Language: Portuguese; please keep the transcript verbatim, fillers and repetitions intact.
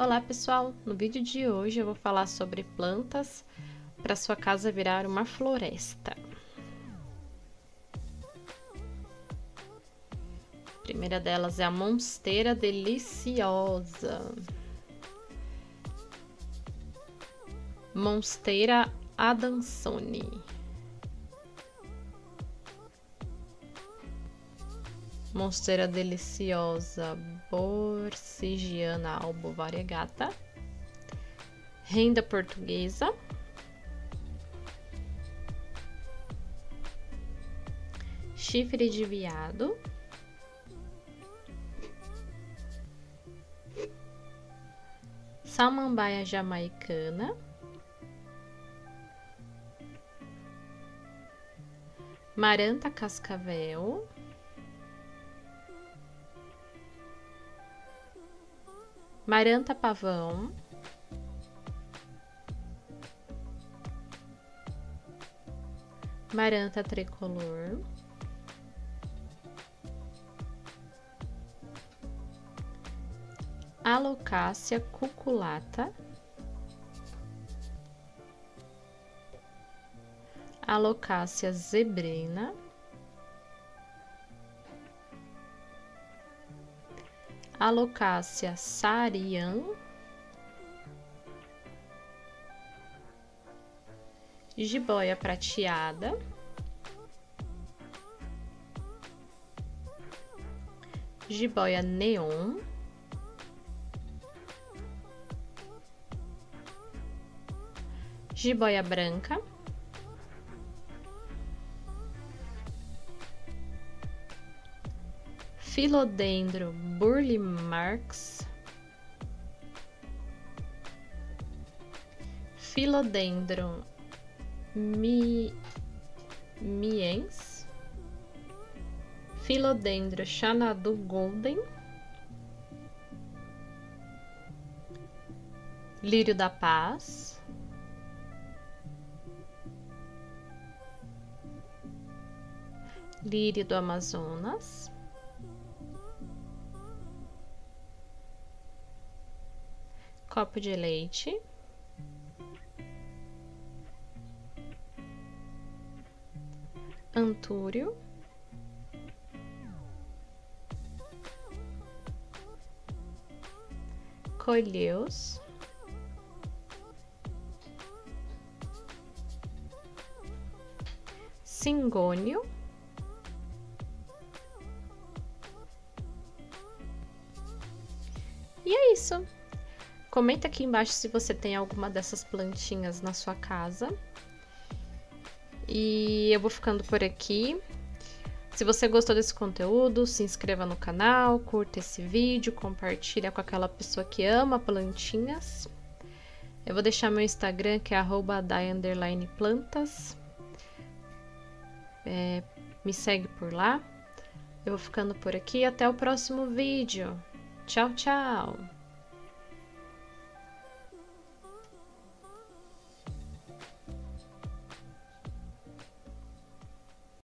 Olá pessoal, no vídeo de hoje eu vou falar sobre plantas para sua casa virar uma floresta. A primeira delas é a Monstera deliciosa. Monstera adansonii. Monstera deliciosa borsigiana albo variegata, renda portuguesa, chifre de veado, samambaia jamaicana, maranta cascavel, maranta pavão, maranta tricolor, Alocasia cuculata, Alocasia zebrina, Alocasia Sarian, jiboia prateada, jiboia neon, jiboia branca, Filodendro Burle Marx, Filodendro Mi... Miens, Filodendro Xanadu Golden, Lírio da Paz, Lírio do Amazonas, copo de leite, antúrio, colheus, singônio, e é isso. Comenta aqui embaixo se você tem alguma dessas plantinhas na sua casa. E eu vou ficando por aqui. Se você gostou desse conteúdo, se inscreva no canal, curta esse vídeo, compartilha com aquela pessoa que ama plantinhas. Eu vou deixar meu Instagram, que é arroba dai underline plantas. É, me segue por lá. Eu vou ficando por aqui. Até o próximo vídeo. Tchau, tchau!